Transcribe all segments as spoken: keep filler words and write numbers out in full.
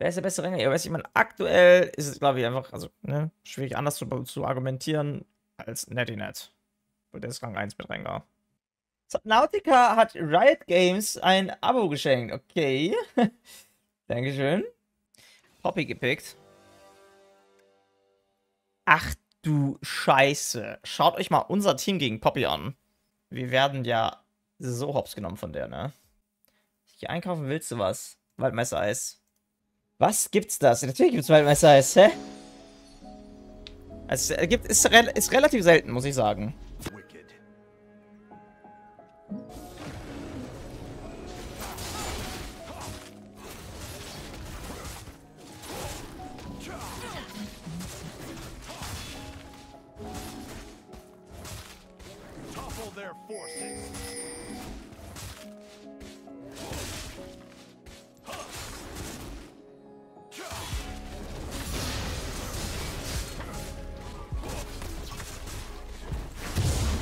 Wer ist der beste Renger? Ja, weiß ich, man, aktuell ist es, glaube ich, einfach, also, ne, schwierig anders zu, zu argumentieren als NetiNet. Und der ist Rang eins mit Renger. Subnautica hat Riot Games ein Abo geschenkt. Okay. Dankeschön. Poppy gepickt. Ach du Scheiße. Schaut euch mal unser Team gegen Poppy an. Wir werden ja so hops genommen von der, ne? Hier einkaufen willst du was? Waldmeister-Eis. Was gibt's das? Natürlich gibt's Waldmeister-Eis, hä? Es gibt, ist, ist relativ selten, muss ich sagen.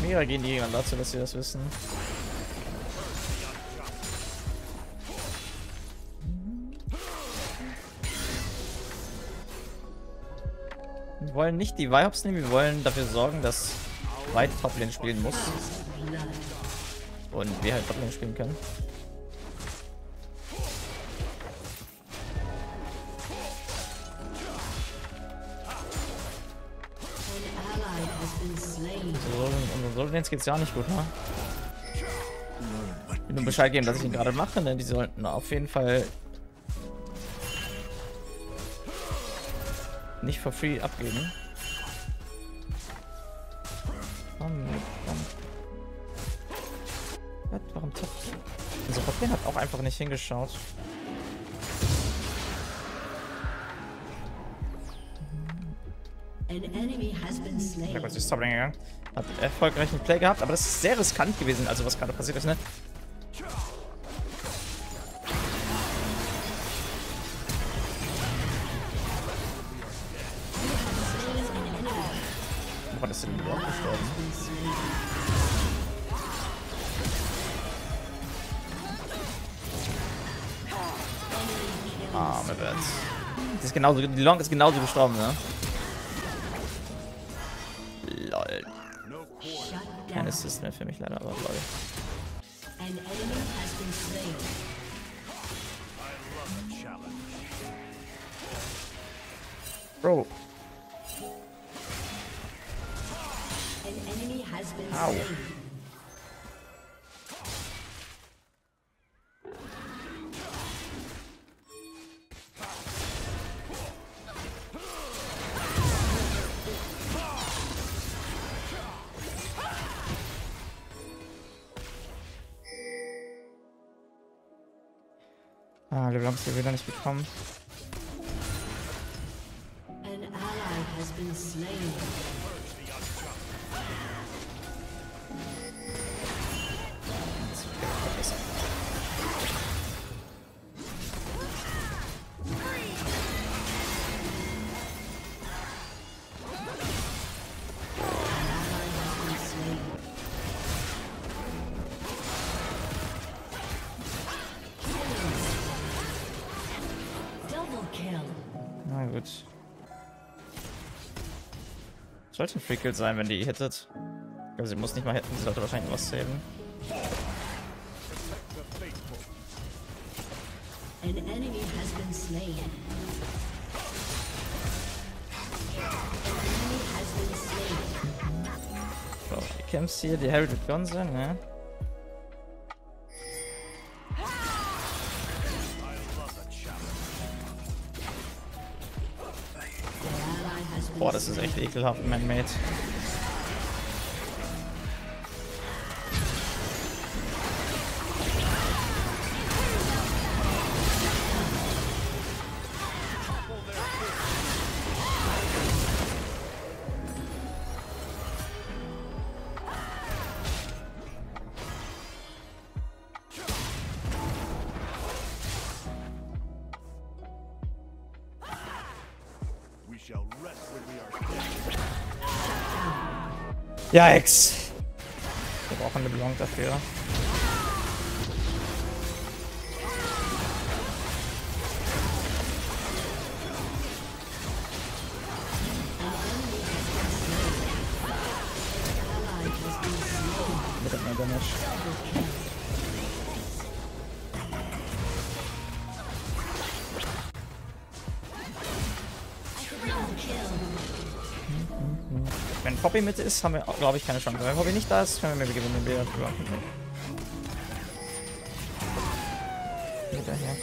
Mega gehen die jemand dazu, dass sie das wissen. Wir wollen nicht die Vi-Hops nehmen, wir wollen dafür sorgen, dass weit Toplane spielen muss. Und wir halt Toplane spielen können. So, unseren Soldaten geht's ja nicht gut, ne? Ich will nur Bescheid geben, dass ich ihn gerade mache, denn die sollten auf jeden Fall nicht for free abgeben. Was? Warum tappt? Unser Bobkin hat auch einfach nicht hingeschaut. Ja Gott, sie ist Topling gegangen. Hat erfolgreichen Play gehabt, aber das ist sehr riskant gewesen, also was gerade passiert ist, ne? Woran ist denn die überhaupt gestorben? Ah, mein Gott. Das ist genauso, die Long ist genauso gestorben, ne? Lol. Kein Assist mehr für mich leider, aber lol. Bro. Au. Ah, Leblanc ist wieder nicht gekommen. Na gut. Sollte ein Freakill sein, wenn die hittet. Ich glaube, sie muss nicht mal hitten, sie sollte wahrscheinlich was saven. So, die Camps hier, die Heralded Guns sind, ne? Boah, das ist echt ekelhaft, mein Mate. Ja, Ex. Wir brauchen eine Leblanc dafür. Wenn Poppy mit ist, haben wir, glaube ich, keine Chance. Wenn Poppy nicht da ist, können wir gewinnen den Bär drüber. Hinterher.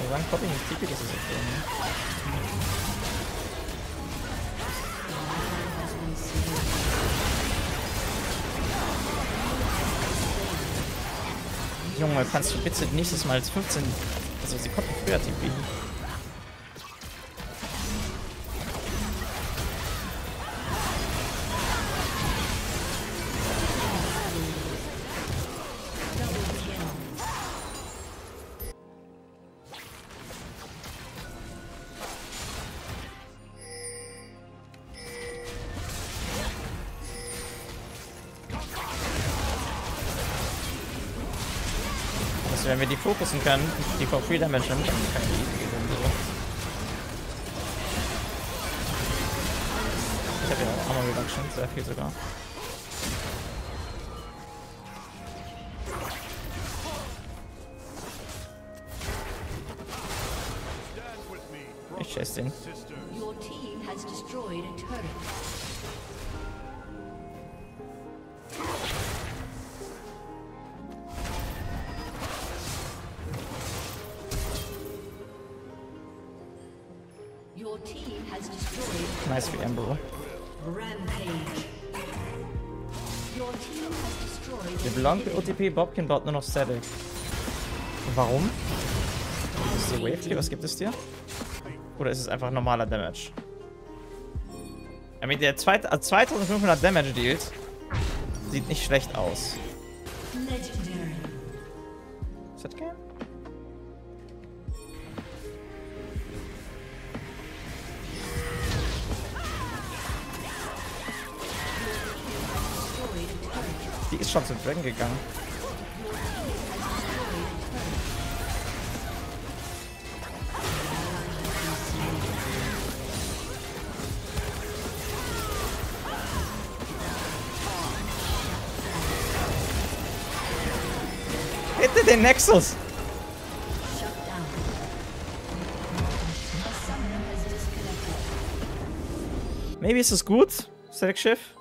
Wir waren Poppy nicht tippig, das ist okay. Junge, kannst du bitte nächstes Mal als fünfzehn, also sie konnten früher T P. Wenn wir die fokussen können, die vor Free Damage nimmt, dann kann die easy gewinnen. Ich habe ja auch Armor Reduction, sehr viel sogar. Ich chase den. Nice für Ambrose. Leblanc mit O T P, Bobkin baut nur noch Statikk. Warum? Ist die Wave hier? Was gibt es dir? Oder ist es einfach normaler Damage? I mean, der zweitausendfünfhundert Damage Deal sieht nicht schlecht aus. Ist das geil? Die ist schon zu Dragon gegangen. Hätte den Nexus! Maybe ist es gut, Statikk Shiv.